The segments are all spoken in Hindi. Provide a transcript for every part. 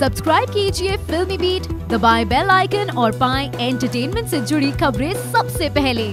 सब्सक्राइब कीजिए फिल्मी बीट, दबाएं बेल आइकन और पाएं एंटरटेनमेंट से जुड़ी खबरें सबसे पहले।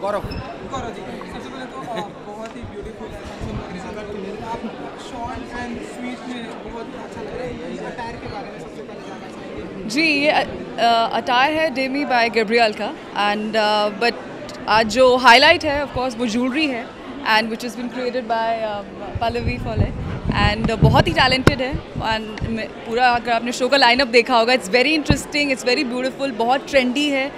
गौरव जी, सबसे पहले तो बहुत ही ब्यूटीफुल आप शॉर्ट एंड स्वीट में बहुत अच्छा लग रहा है। अटायर के बारे में सबसे पहले जानना चाहिए। जी, ये अटायर है डेमी बाय गैब्रियल का एंड बट आज जो हाईलाइट है ऑफ कोर्स वो ज्वेलरी है and which is been created by Pallavi फॉले and बहुत ही टैलेंटेड है एंड पूरा अगर आपने शो का लाइनअप देखा होगा it's very interesting, it's very beautiful, बहुत ट्रेंडी है।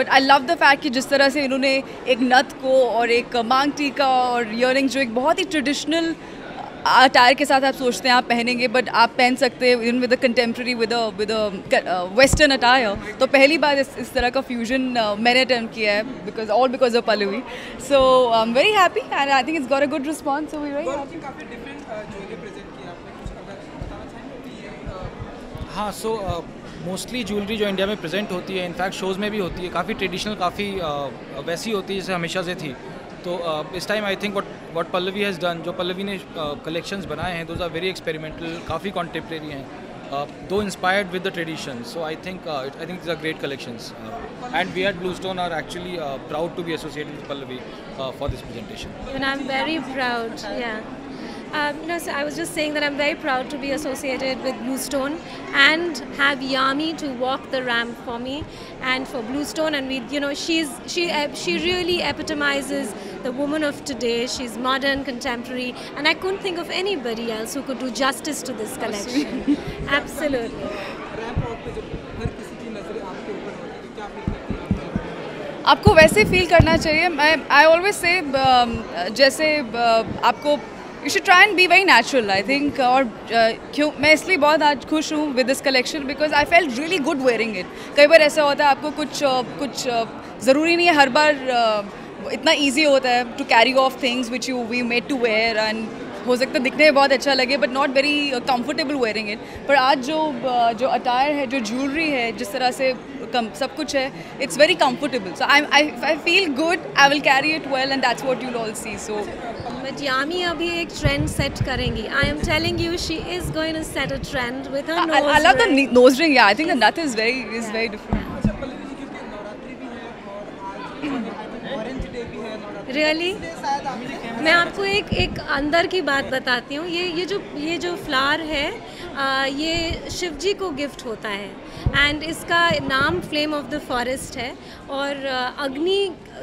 But I love the fact कि जिस तरह से इन्होंने एक नथ को और एक मांग टीका और इयररिंग जो एक बहुत ही ट्रेडिशनल अटायर के साथ आप सोचते हैं आप पहनेंगे बट आप पहन सकते हैं in with a contemporary with a western attire. तो पहली बार इस तरह का फ्यूजन मैंने अटेम्प्ट किया है because of Pallavi. So I am very happy and I think it's got a good response. हाँ, सो मोस्टली ज्वेलरी जो इंडिया में प्रेजेंट होती है, इनफैक्ट शोज़ में भी होती है, काफ़ी ट्रेडिशनल, काफ़ी वैसी होती है जैसे हमेशा से थी. तो इस time I think what Pallavi has done, जो पल्लवी ने कलेक्शंस बनाए हैं, दोज आर वेरी एक्सपेरिमेंटल, काफ़ी कॉन्टेम्प्रेरी हैं, though inspired with the tradition. So I think this are great collections and we at Bluestone are actually proud to be associated with Pallavi for this presentation. And I'm very proud. Yeah. No, so I was just saying that I'm very proud to be associated with Bluestone and have Yami to walk the ramp for me and for Bluestone. And we, you know, she really epitomizes the woman of today. She's modern, contemporary, and I couldn't think of anybody else who could do justice to this collection. Absolutely. आपको वैसे फील करना चाहिए. आई ऑलवेज से जैसे आपको you should try and be very natural I think. और क्यों मैं इसलिए बहुत आज खुश हूँ with this collection because I felt really good wearing it. कई बार ऐसा होता है आपको कुछ ज़रूरी नहीं है हर बार इतना ईजी होता है to carry off things which you we made to wear and हो सकता है दिखने में बहुत अच्छा लगे but not very comfortable wearing it. पर आज जो अटायर है, जो ज्वेलरी है, जिस तरह से सब कुछ है, it's very comfortable. So I feel good, I will carry it well and that's what you will all see. So but Yami अभी एक ट्रेंड सेट करेंगी. I am telling you, she is going to set a trend with her nose. I love the nose ring. I think that is very different. Really मैं आपको एक अंदर की बात बताती हूँ. ये जो फ्लावर है ये शिवजी को गिफ्ट होता है एंड इसका नाम फ्लेम ऑफ द फॉरेस्ट है और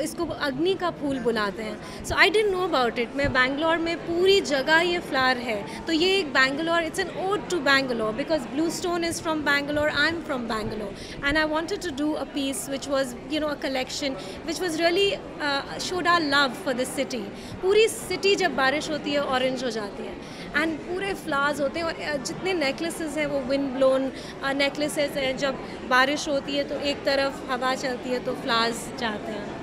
इसको अग्नि का फूल बुलाते हैं. So I didn't know about it. मैं बैंगलोर में पूरी जगह ये फ्लावर है. तो ये एक Bangalore, it's an ode to Bangalore because BlueStone is from Bangalore, I am from Bangalore and I wanted to do a piece which was you know a collection which was really showed our love for this city. पूरी सिटी जब बारिश होती है ऑरेंज हो जाती है एंड पूरे फ्लावर्स होते हैं और जितने नेकलेसेस हैं वो विंड ब्लोन नेकलेसेस हैं. जब बारिश होती है तो एक तरफ हवा चलती है तो फ्लावर्स जाते हैं.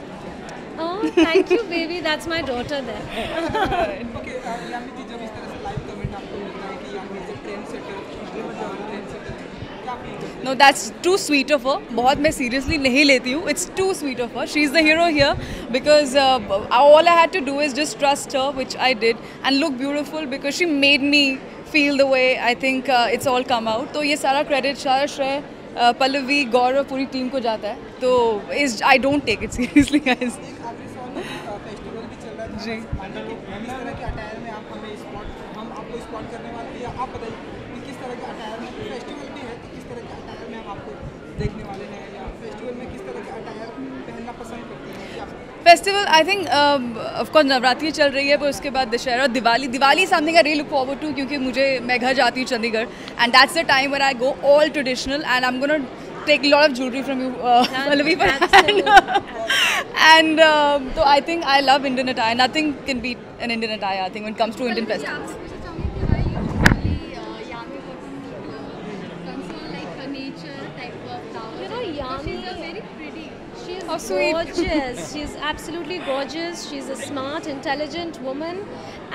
Oh thank you baby, that's my daughter there. Okay Yami ji, जब इस तरह से लाइव कमेंट आपको मिलता है कि Yami ji trendsetter. No that's too sweet of her. बहुत मैं सीरियसली नहीं लेती हूँ. It's too sweet of her. She is the hero here because all I had to do is just trust her which I did and look beautiful because she made me feel the way I think it's all come out. तो ये सारा क्रेडिट, सारा श्रेय पल्लवी, गौरव, पूरी टीम को जाता है. तो is I don't take it seriously guys. जी festival I think of course Navratri चल रही है पर उसके बाद दशहरा और Diwali something I really look forward to क्योंकि मैं घर जाती हूँ Chandigarh and that's the time when I go all traditional and I am gonna take lot of jewellery from you Pallavi and तो I think I love Indian attire. Nothing can beat an Indian attire I think when comes to Indian festivals. Oh, sweet. Gorgeous. She's absolutely gorgeous. She's a smart, intelligent woman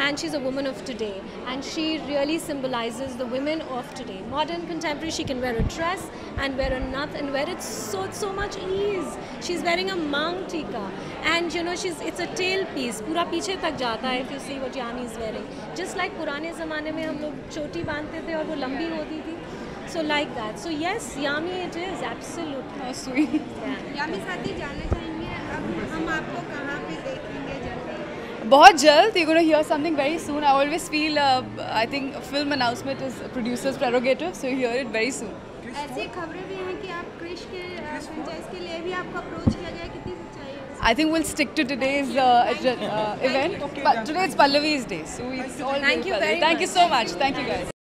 and she's a woman of today and she really symbolizes the women of today. Modern, contemporary, she can wear a dress and wear a nath and wear it so much ease. She's wearing a mang tika and you know it's a tail piece. Pura piche tak jata hai if you see what Yami is wearing. Just like purane zamane mein hum log choti bandte the aur wo lambi hoti thi. So like that. So yes, Yami it is absolutely. Oh, sweet. Yami साथी जाना चाहेंगे अब हम आपको कहाँ पे देखेंगे जल्दी? बहुत जल्द. You're going to hear something very soon. I always feel I think a film announcement is a producer's prerogative, so you hear it very soon. ऐसी खबरें भी हैं कि आप क्रिश के फ्रेंचाइज के लिए भी आपका अप्रोच लगा है, कितनी चाहिए? I think we'll stick to today's event. But today it's Pallavi's day, so it's all. Thank you very much. Thank you so much. Thank you guys.